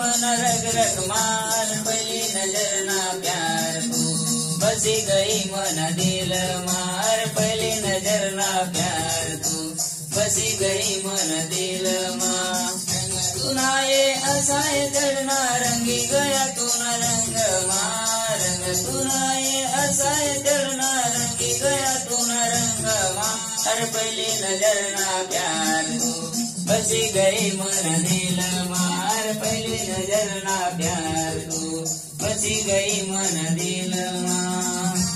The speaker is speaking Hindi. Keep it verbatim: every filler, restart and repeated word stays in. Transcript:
मन रग रग मार पहली नजर ना प्यार तू बसी गई मन दिल मार पहली नजर ना प्यार तू बसी गई मन दिल मार। तुना ये असाए चढ़ना रंगी गया तू ना रंग मार रंग तुना ये असाए चढ़ना रंगी गया तू ना रंग मार पहली नजर ना प्यार तू बसी गई मन दिल मार पहली नजर ना प्यार तू बसी गई मन दिल मार।